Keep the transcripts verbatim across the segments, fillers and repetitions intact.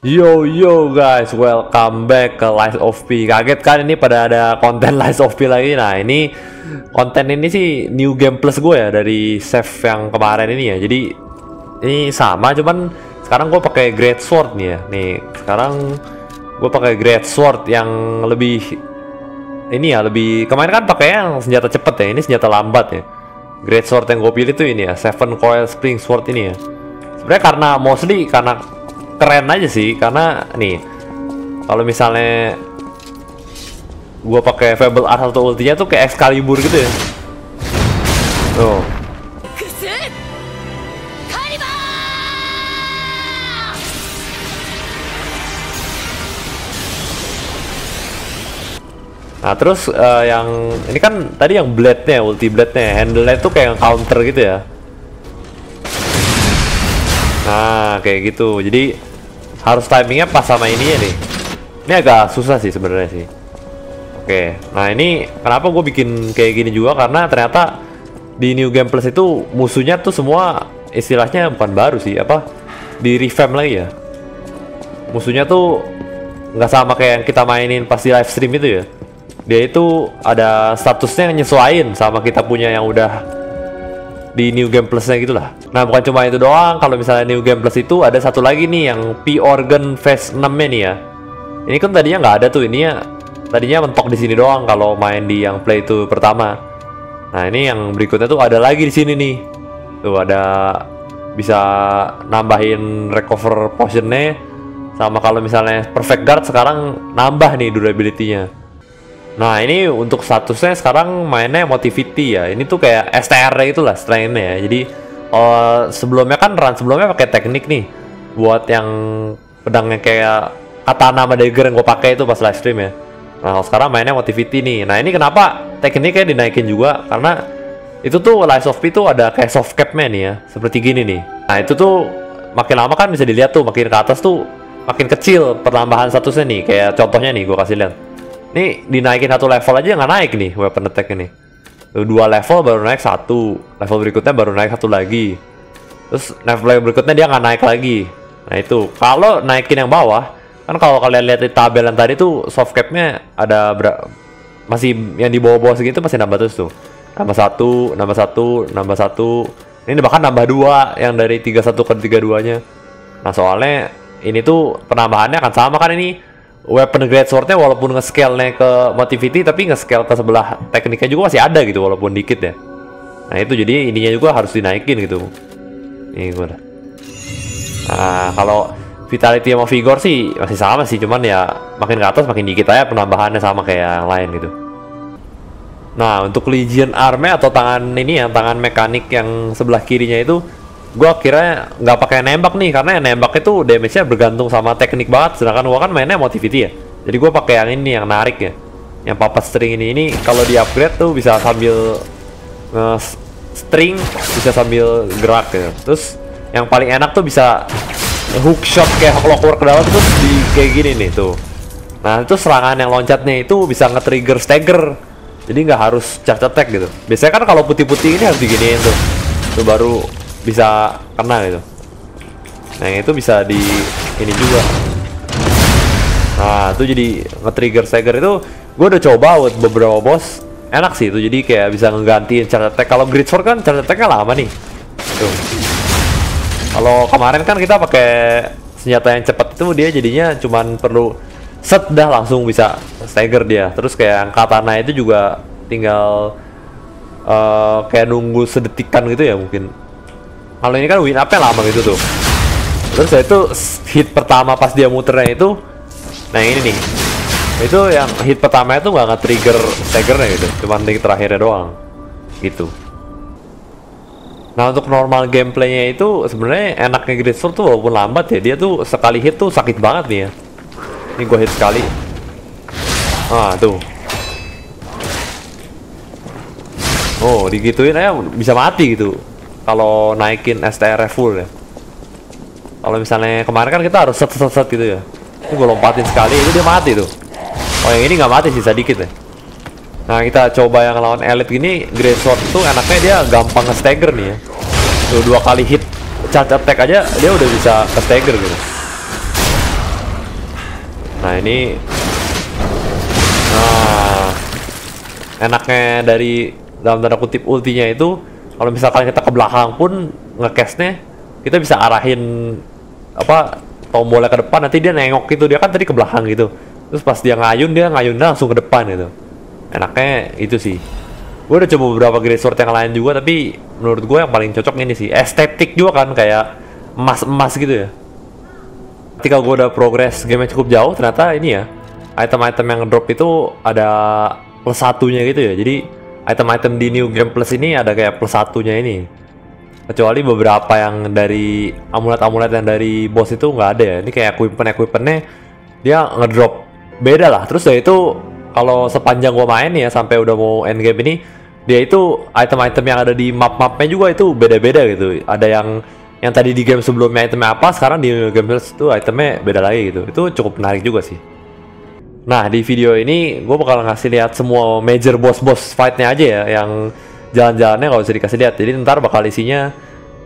Yo yo guys, welcome back ke Lies of P. Kaget kan ini pada ada konten Lies of P lagi. Nah ini konten ini sih new game plus gue ya dari save yang kemarin ini ya. Jadi ini sama, cuman sekarang gue pakai Great Sword nih ya. Nih sekarang gue pakai Great Sword yang lebih ini ya, lebih kemarin kan pakai yang senjata cepet ya, ini senjata lambat ya. Great Sword yang gue pilih tuh ini ya, Seven Coil Spring Sword ini ya. Sebenarnya karena mostly karena keren aja sih, karena nih kalau misalnya gua pakai Fable Ash atau ultinya tuh kayak Excalibur gitu ya. Tuh. Nah, terus uh, yang ini kan tadi yang blade-nya, ulti blade-nya, handle-nya tuh kayak counter gitu ya. Nah, kayak gitu. Jadi harus timingnya pas sama ininya nih. Ini agak susah sih sebenarnya sih. Oke, nah ini kenapa gue bikin kayak gini juga, karena ternyata di New Game Plus itu musuhnya tuh semua istilahnya bukan baru sih, apa di revamp lagi ya. Musuhnya tuh nggak sama kayak yang kita mainin pas di live stream itu ya. Dia itu ada statusnya nyesuaiin sama kita punya yang udah di New Game Plusnya gitulah. Nah bukan cuma itu doang, kalau misalnya New Game Plus itu ada satu lagi nih yang P-Organ Phase enam nih ya. Ini kan tadinya nggak ada tuh, ini ya tadinya mentok di sini doang kalau main di yang play itu pertama. Nah ini yang berikutnya tuh ada lagi di sini nih. Tuh ada bisa nambahin recover potionnya, sama kalau misalnya perfect guard sekarang nambah nih durability-nya. Nah ini untuk statusnya sekarang mainnya motivity ya. Ini tuh kayak S T R itulah strength-nya ya. Jadi uh, sebelumnya kan run sebelumnya pakai teknik nih, buat yang pedangnya kayak katana sama dagger yang gue pakai itu pas live stream ya. Nah sekarang mainnya motivity nih. Nah ini kenapa tekniknya dinaikin juga, karena itu tuh Lies of P tuh ada kayak soft cap-nya nih ya, seperti gini nih. Nah itu tuh makin lama kan bisa dilihat tuh, makin ke atas tuh makin kecil pertambahan statusnya nih. Kayak contohnya nih gue kasih lihat. Nih dinaikin satu level aja nggak naik nih weapon attack ini. Dua level baru naik satu, level berikutnya baru naik satu lagi, terus level berikutnya dia nggak naik lagi. Nah itu kalau naikin yang bawah kan, kalau kalian lihat di tabelan tadi tuh soft cap-nya ada masih yang di bawah-bawah segitu masih nambah terus tuh, nambah satu, nambah satu, nambah satu. Ini bahkan nambah dua yang dari tiga satu ke tiga duanya. Nah soalnya ini tuh penambahannya akan sama kan ini. Weapon Great Sword-nya walaupun nge-scale-nya ke motivity, tapi nge-scale ke sebelah tekniknya juga masih ada gitu, walaupun dikit ya. Nah itu jadi ininya juga harus dinaikin gitu. Ini gue udah. Nah kalau vitality sama vigor sih masih sama sih, cuman ya makin ke atas makin dikit aja penambahannya, sama kayak yang lain gitu. Nah untuk Legion Arm-nya atau tangan ini ya, tangan mekanik yang sebelah kirinya itu, gue akhirnya nggak pakai nembak nih, karena yang nembak itu damage-nya bergantung sama teknik banget, sedangkan gue kan mainnya motivity ya. Jadi gue pakai yang ini yang narik ya, yang papa string ini. Ini kalau di upgrade tuh bisa sambil uh, string, bisa sambil gerak ya. Terus yang paling enak tuh bisa hook shot kayak clockwork ke dalam, terus di kayak gini nih tuh. Nah itu serangan yang loncatnya itu bisa nge-trigger stagger, jadi nggak harus charge attack gitu. Biasanya kan kalau putih-putih ini harus diginiin tuh, tuh baru bisa kena gitu. Nah itu bisa di ini juga. Nah itu jadi nge-trigger stagger itu gue udah coba buat beberapa boss, enak sih itu. Jadi kayak bisa ngegantiin charge attack. Kalau Great Sword kan charge attack-nya lama nih tuh. Kalau kemarin kan kita pakai senjata yang cepat itu, dia jadinya cuman perlu set dah langsung bisa stagger dia. Terus kayak katana itu juga tinggal uh, kayak nunggu sedetikan gitu ya mungkin. Kalau ini kan win up-nya lama gitu tuh. Terus saya itu hit pertama pas dia muternya itu, nah ini nih, itu yang hit pertamanya tuh nggak nge-trigger staggernya gitu, cuman di terakhirnya doang gitu. Nah untuk normal gameplaynya itu sebenarnya enaknya Great Sword tuh walaupun lambat ya, dia tuh sekali hit tuh sakit banget nih ya. Ini gua hit sekali, ah tuh, oh digituin aja bisa mati gitu. Kalau naikin S T R full ya. Kalau misalnya kemarin kan kita harus set set set gitu ya. Ini gue lompatin sekali itu dia mati tuh. Oh yang ini nggak mati, sisa dikit ya. Nah kita coba yang lawan elite gini. Great Sword tuh enaknya dia gampang nge-stagger nih ya. Tuh dua kali hit charge attack aja dia udah bisa nge-stagger gitu. Nah ini nah, enaknya dari dalam tanda kutip ultinya itu, kalau misalkan kita ke belakang pun nge-cast-nya kita bisa arahin apa tombolnya ke depan, nanti dia nengok gitu, dia kan tadi ke belakang gitu, terus pas dia ngayun dia ngayunnya langsung ke depan gitu. Enaknya itu sih. Gue udah coba beberapa Great Sword yang lain juga, tapi menurut gue yang paling cocok ini sih. Estetik juga kan, kayak emas-emas gitu ya. Ketika gue udah progress game cukup jauh, ternyata ini ya, item-item yang drop itu ada plus satunya gitu ya. Jadi item-item di New Game Plus ini ada kayak plus satunya ini. Kecuali beberapa yang dari amulet-amulet yang dari boss itu nggak ada ya. Ini kayak equipment-equipmentnya dia ngedrop beda lah. Terus dari itu kalau sepanjang gua main ya sampai udah mau end game ini, dia itu item-item yang ada di map-mapnya juga itu beda-beda gitu. Ada yang yang tadi di game sebelumnya itemnya apa, sekarang di game plus itu itemnya beda lagi gitu. Itu cukup menarik juga sih. Nah di video ini gua bakal ngasih lihat semua major boss-boss fightnya aja ya, yang jalan-jalannya nggak usah dikasih lihat. Jadi ntar bakal isinya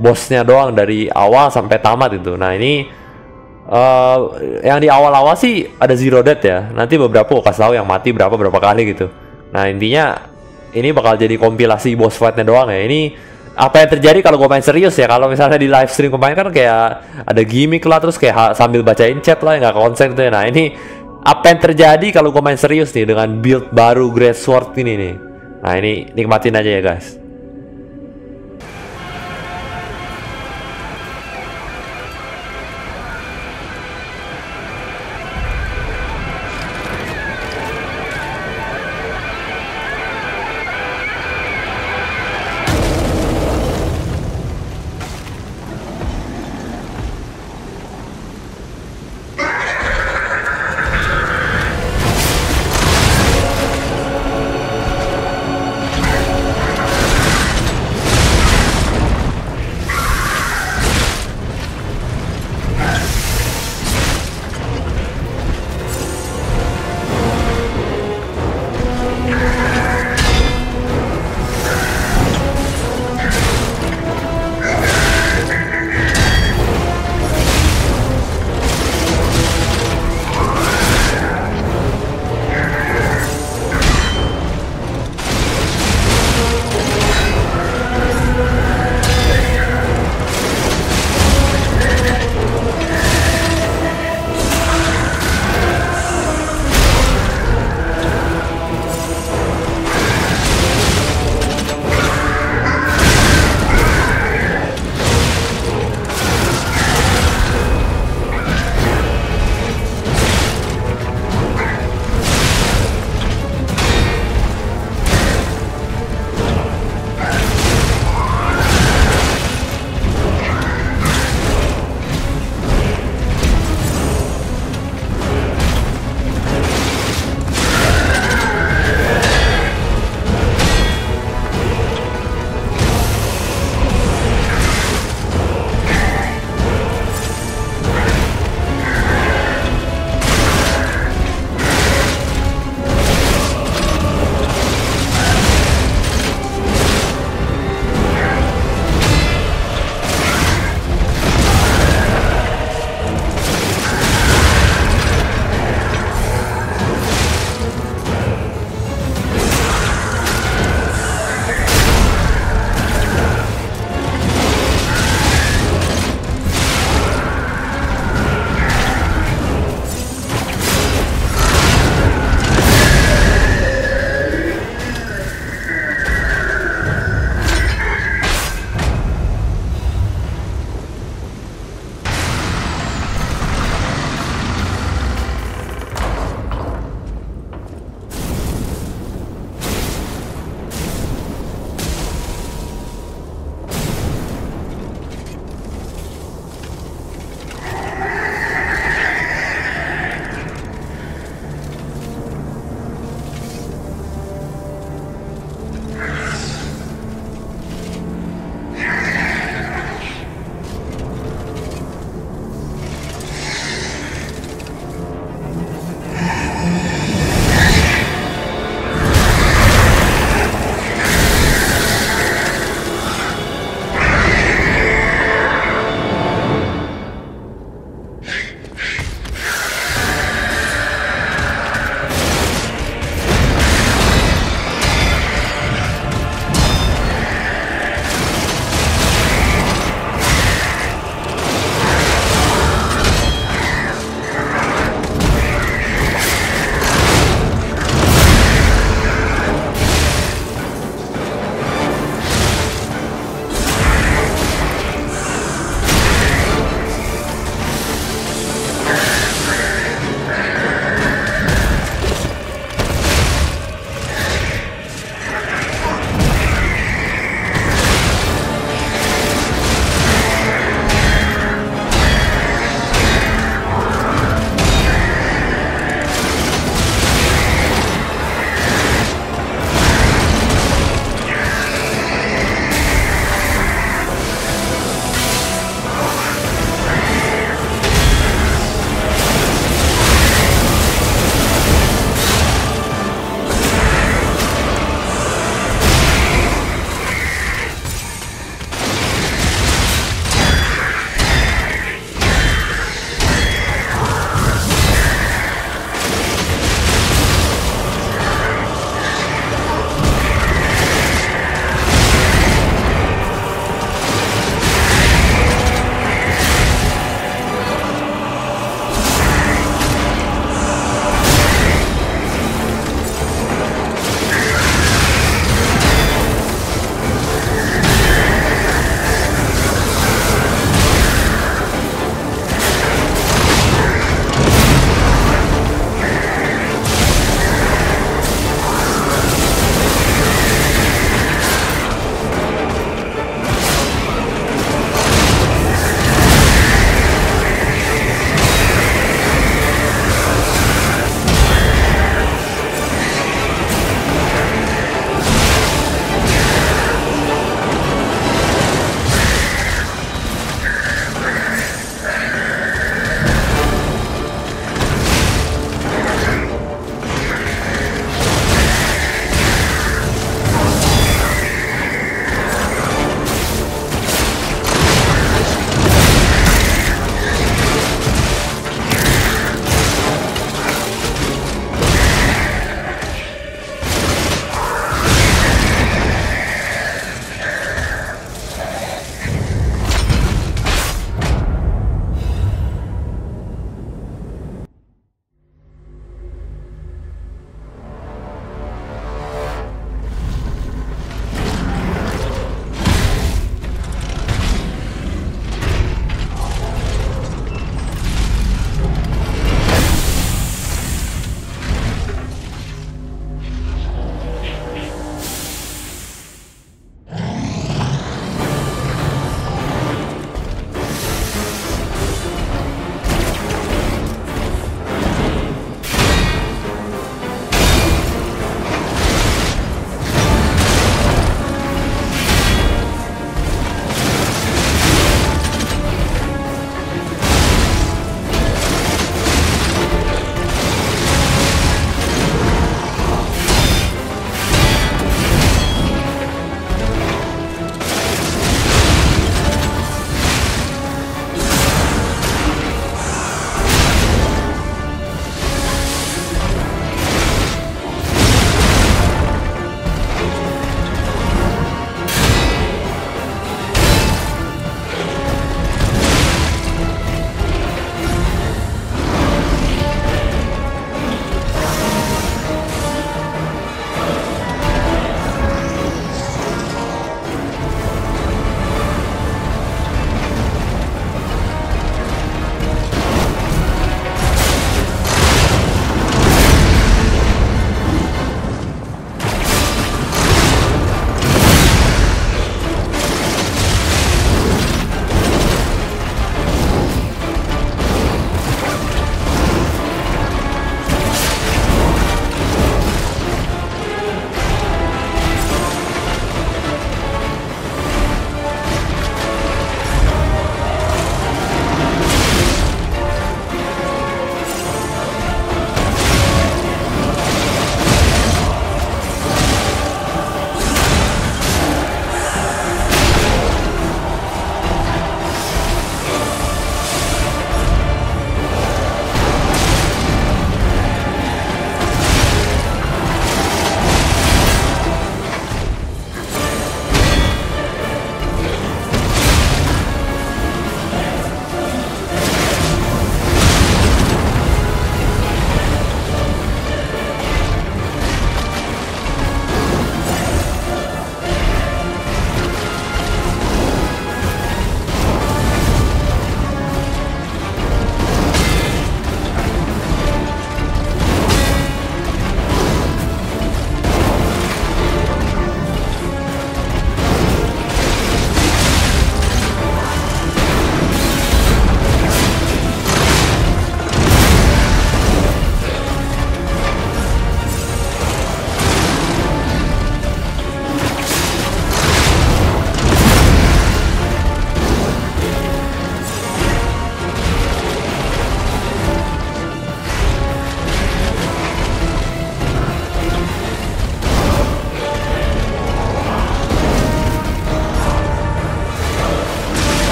bossnya doang dari awal sampai tamat itu. Nah ini Uh, yang di awal-awal sih ada zero death ya. Nanti beberapa gue kasih tau yang mati berapa berapa kali gitu. Nah intinya ini bakal jadi kompilasi boss fightnya doang ya. Ini apa yang terjadi kalau gue main serius ya. Kalau misalnya di live stream kemarin kan kayak ada gimmick lah, terus kayak sambil bacain chat lah, nggak konsen tuh ya. Nah ini apa yang terjadi kalau gue main serius nih dengan build baru Great Sword ini nih. Nah ini nikmatin aja ya guys.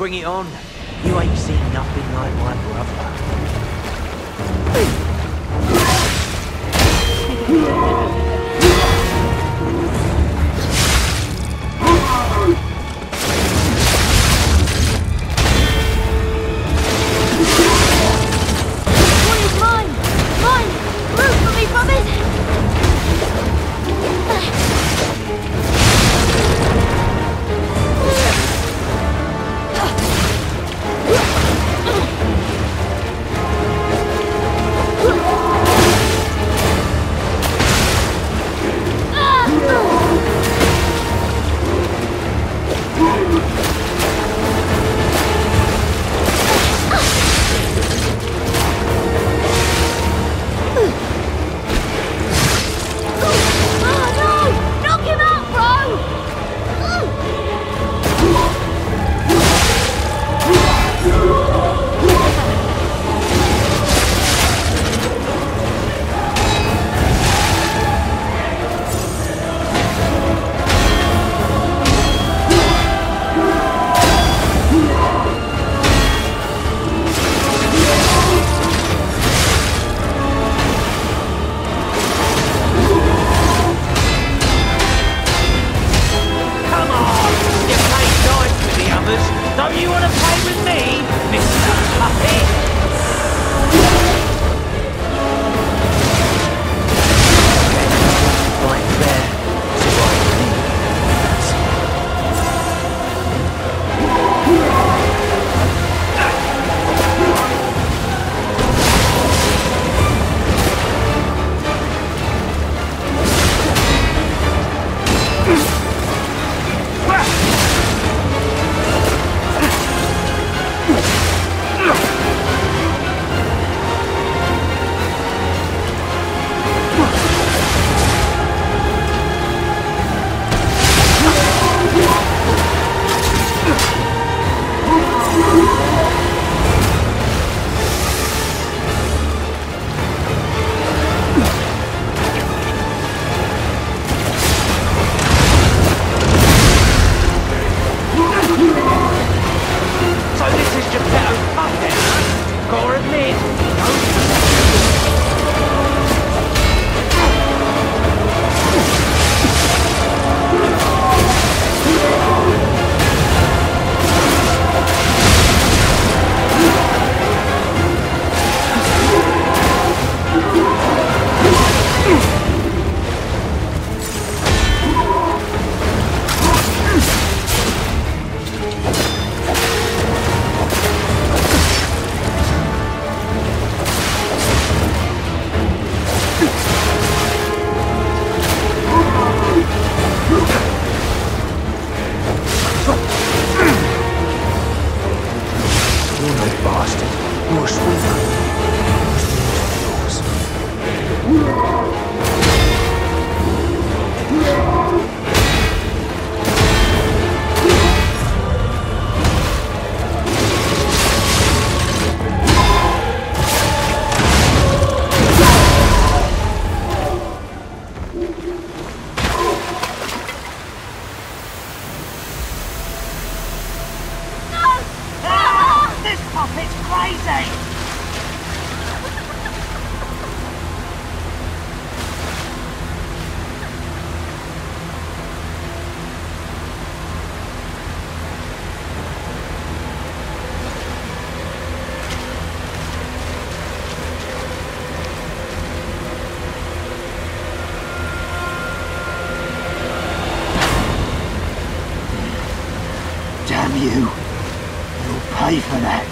Bring it on. You ain't seen nothing like my brother. Damn you. You'll pay for that.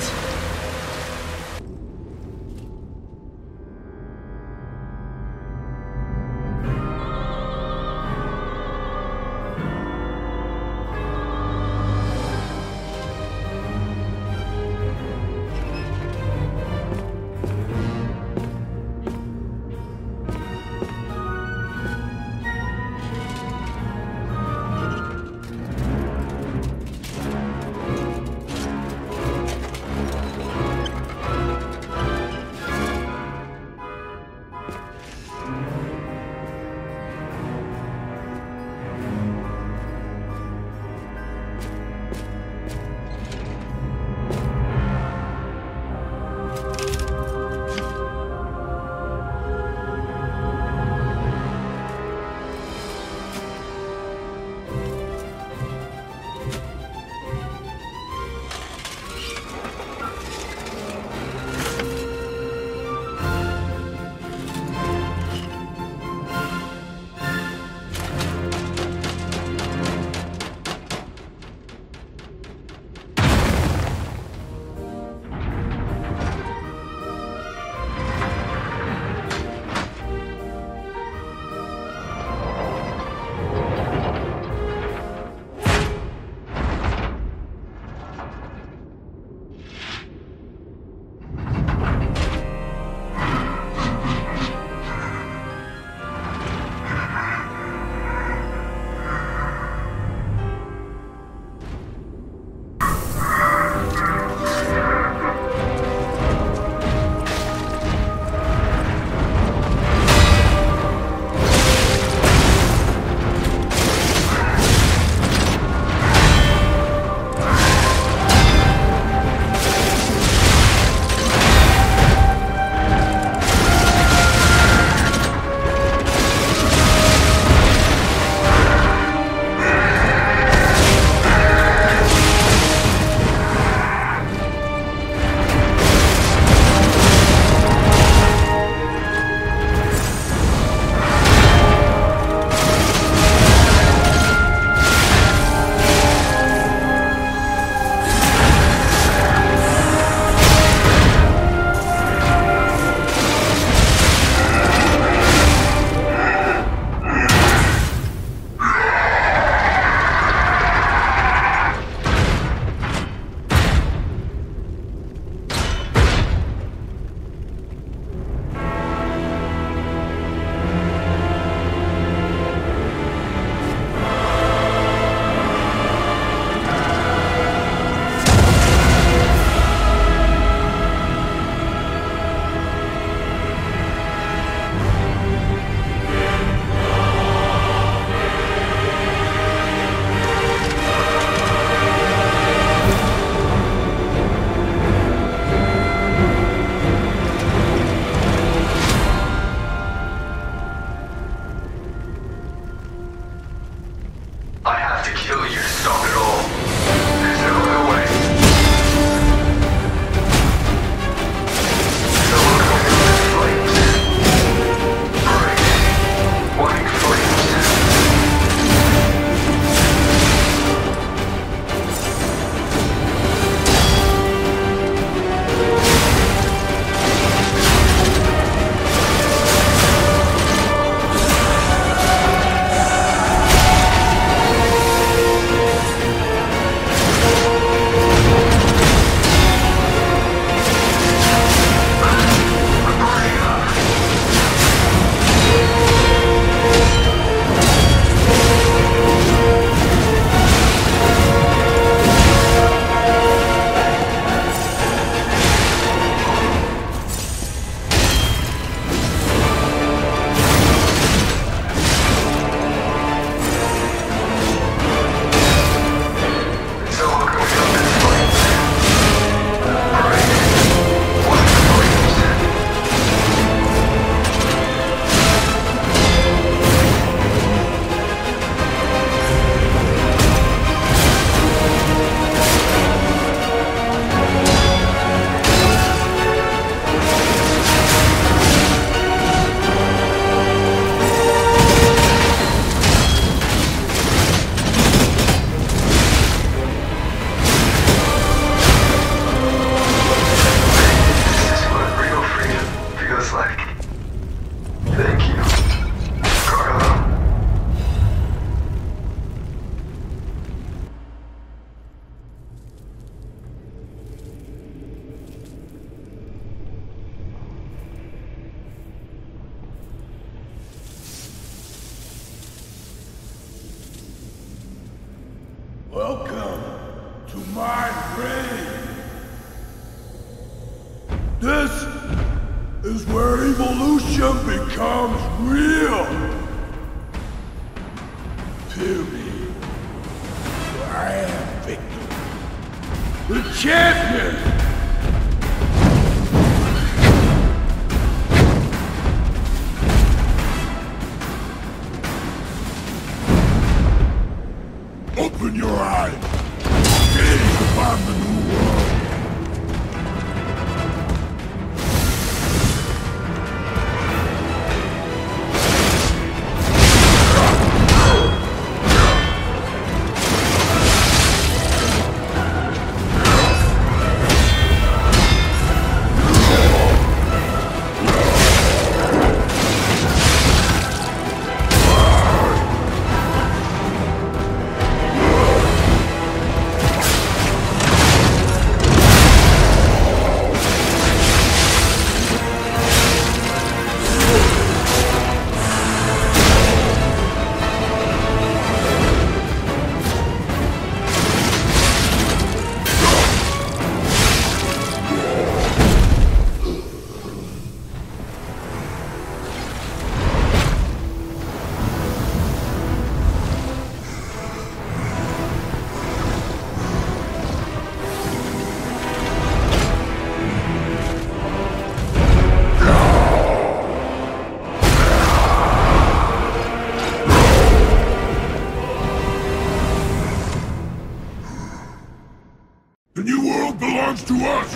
This is where evolution becomes real. Period. I am victor. The champion! Open your eyes! Gaze upon the new world! To us!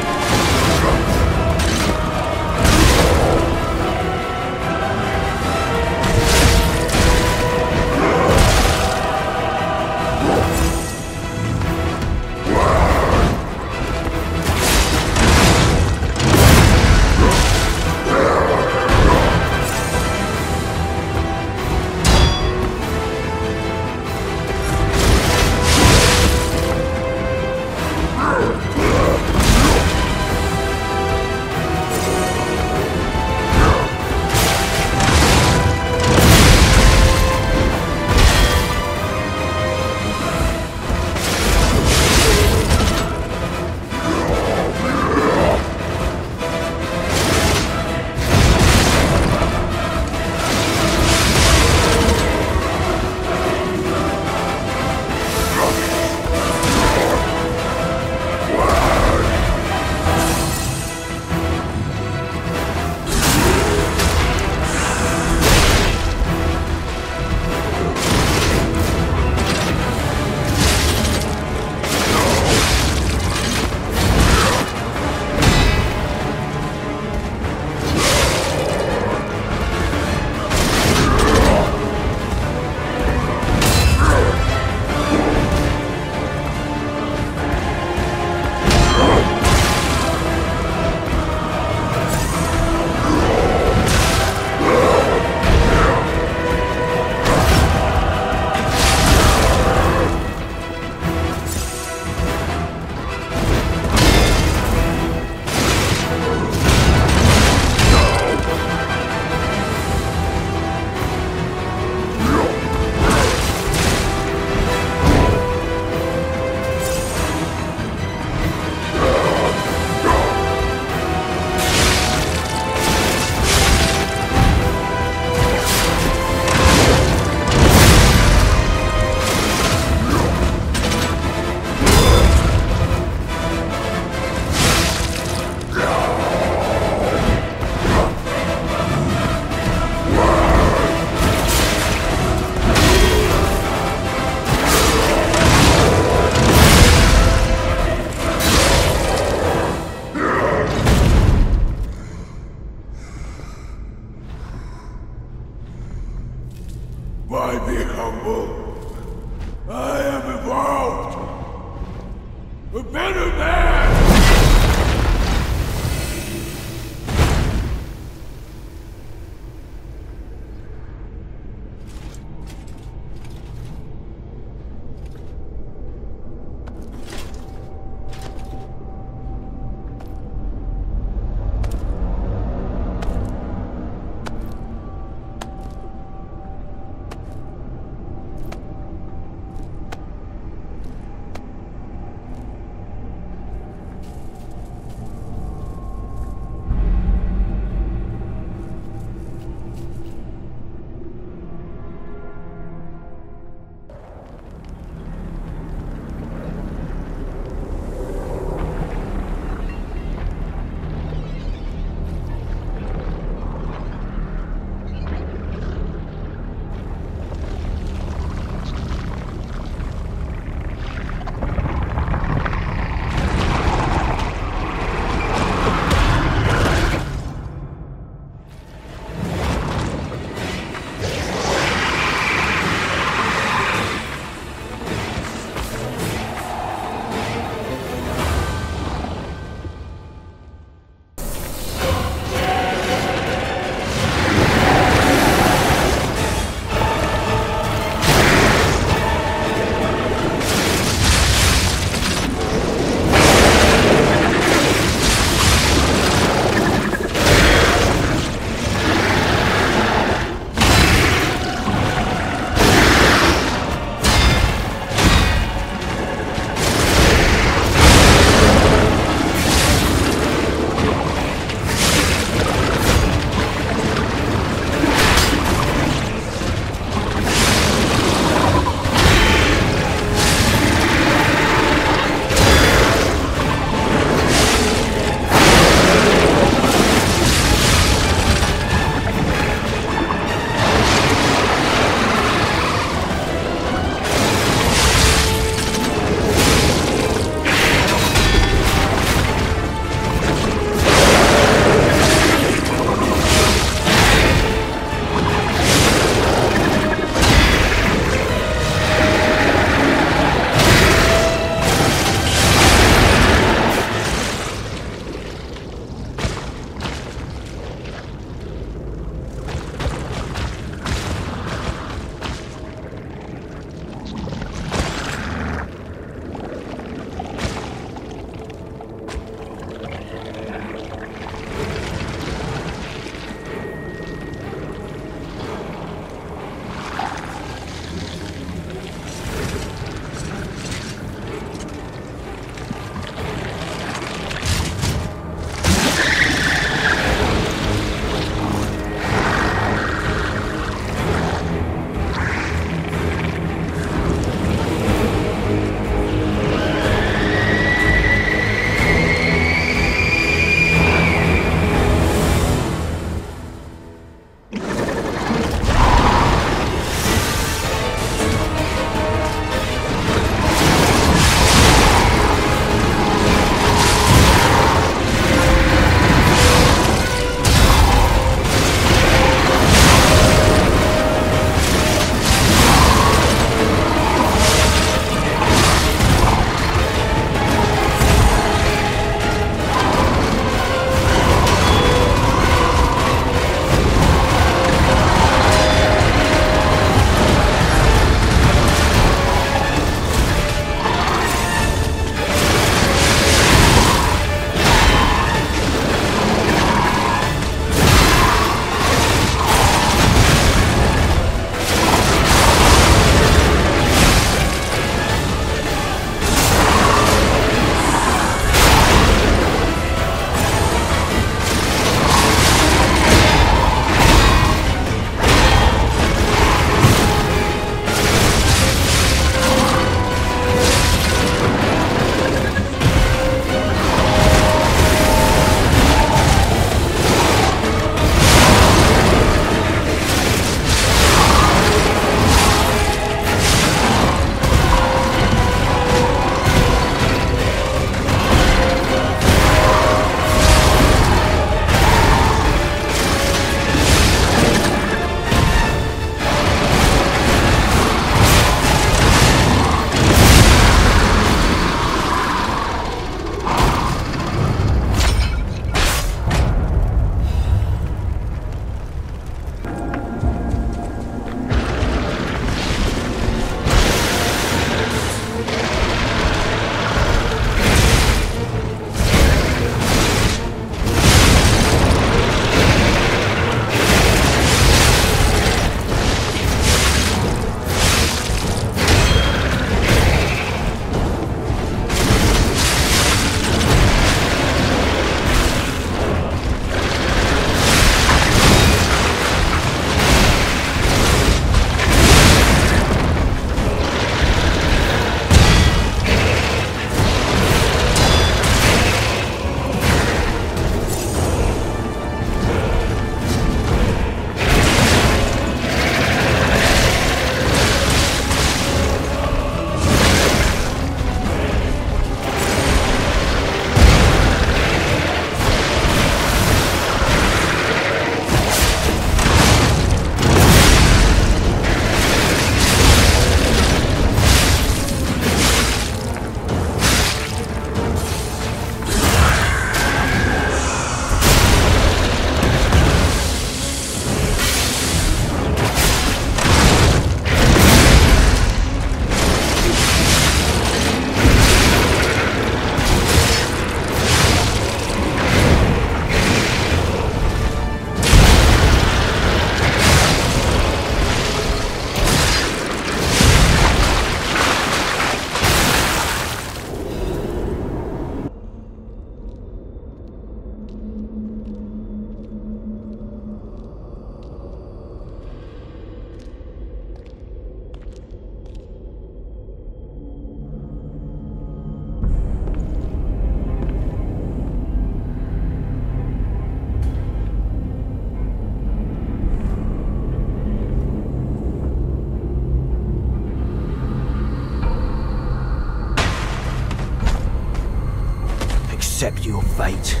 accept your fate.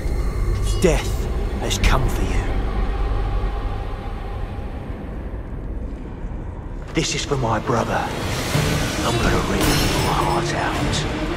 Death has come for you. This is for my brother. I'm gonna rip your heart out.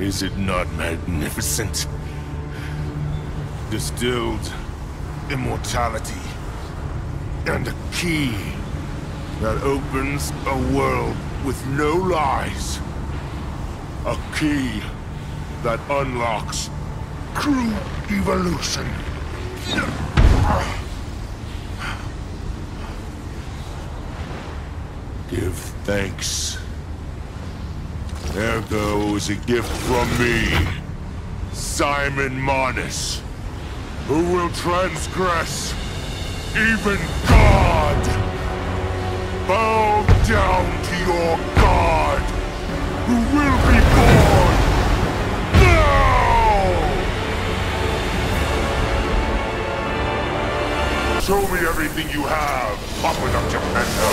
Is it not magnificent? Distilled immortality and a key that opens a world with no lies. A key that unlocks true evolution. Give thanks. Ergo is a gift from me, Simon Manus, who will transgress even God. Bow down to your God, who will be born now! Show me everything you have, Papa Doctor Pento.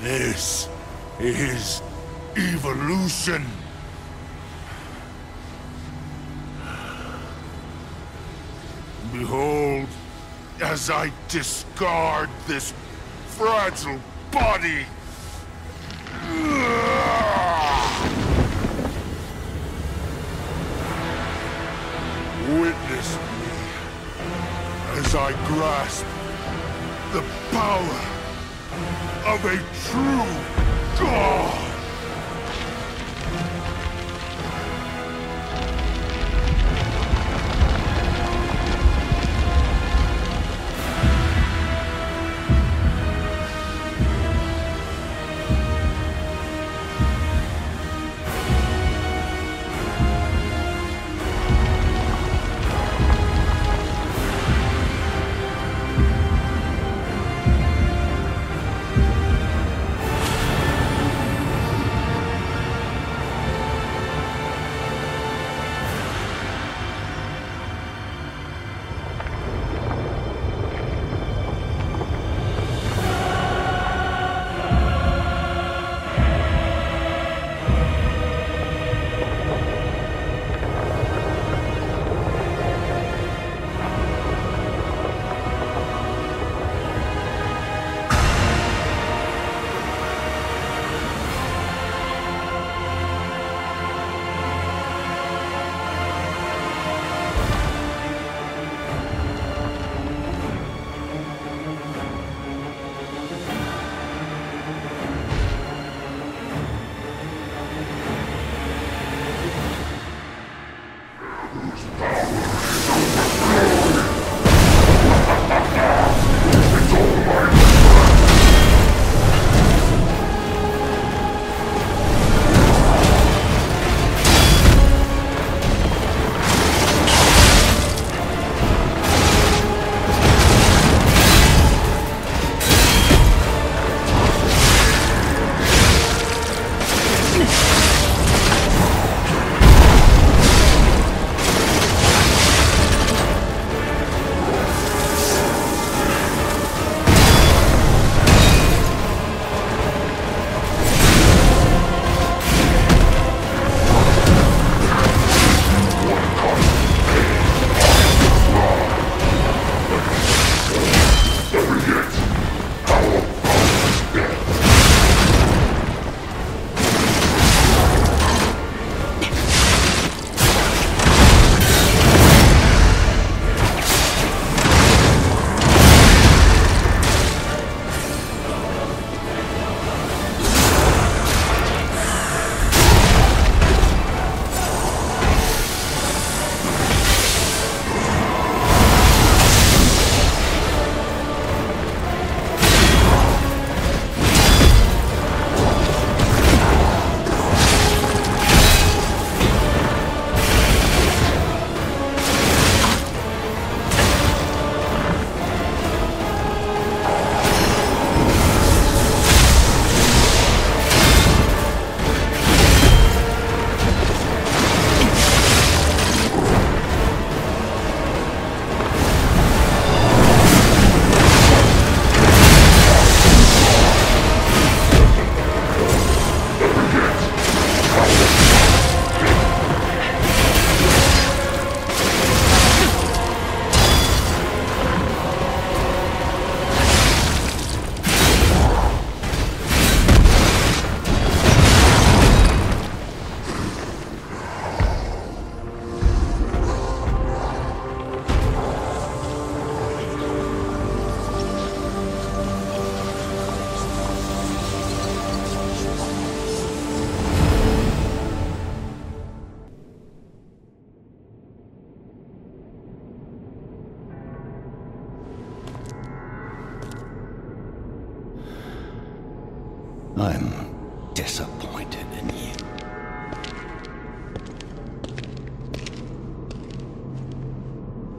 This is evolution. Behold, as I discard this fragile body, witness me as I grasp the power of a true god.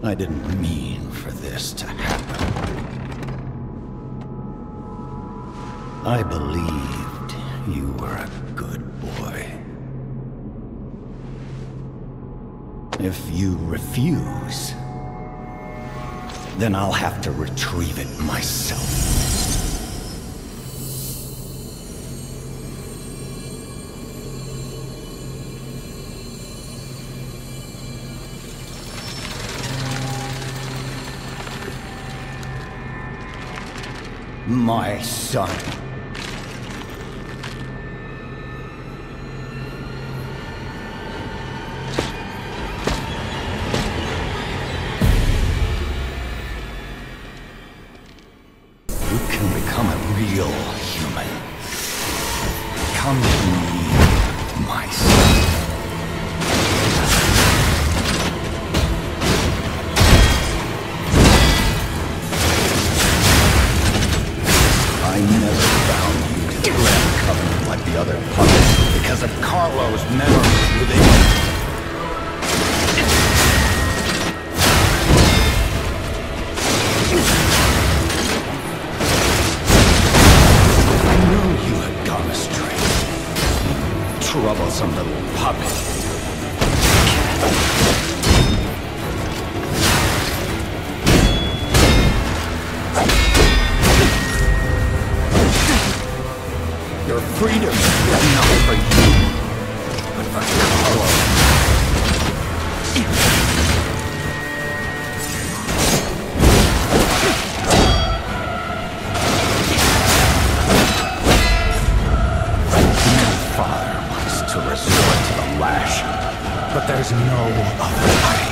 I didn't mean for this to happen. I believed you were a good boy. If you refuse, Then I'll have to retrieve it myself. My son. You can become a real human. Come to me, my son. Other puppets because of Carlo's memories within him. I knew you had gone astray. Troublesome little puppet. Your freedom is not for you, but for Carlo. My father wants to resort to the lash, but there's no other way.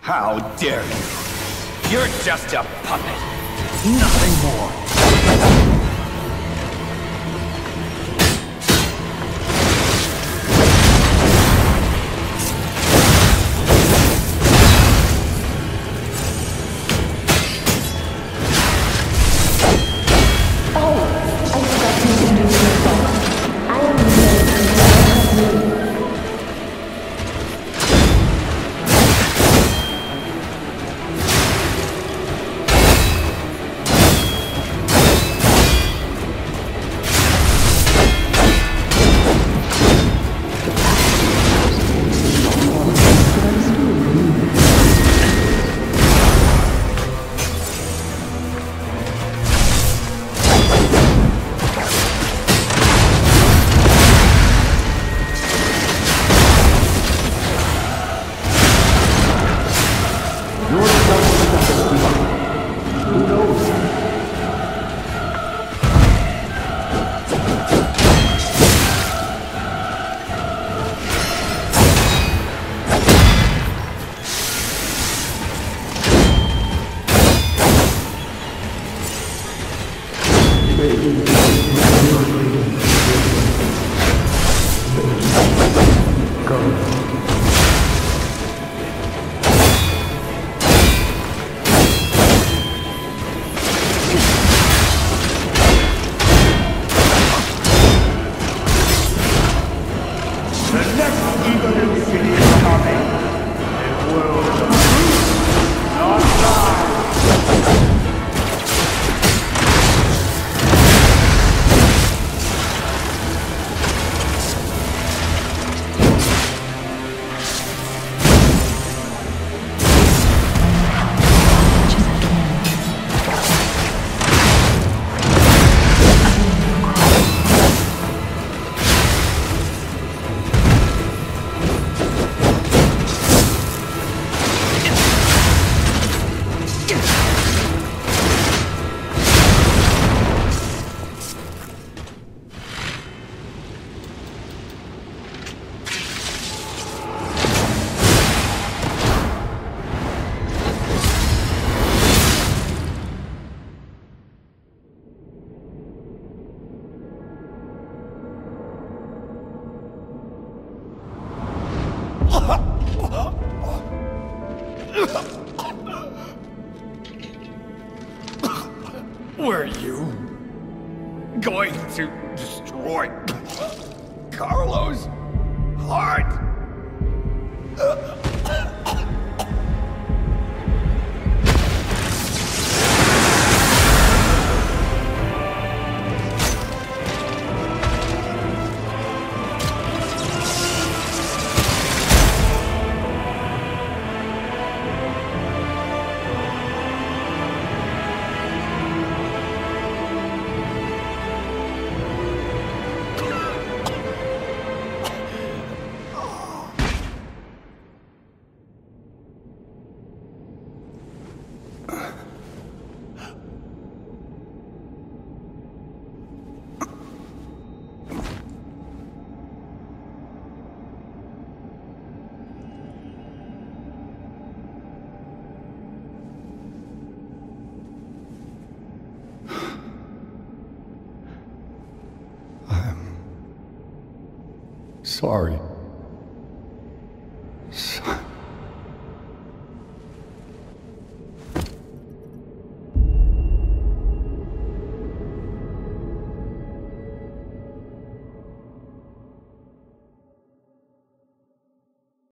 How dare you? You're just a puppet, nothing more. Oh, I forgot to introduce myself. I am the Lady of the Company. Were you going to destroy Carlo's heart? Sorry.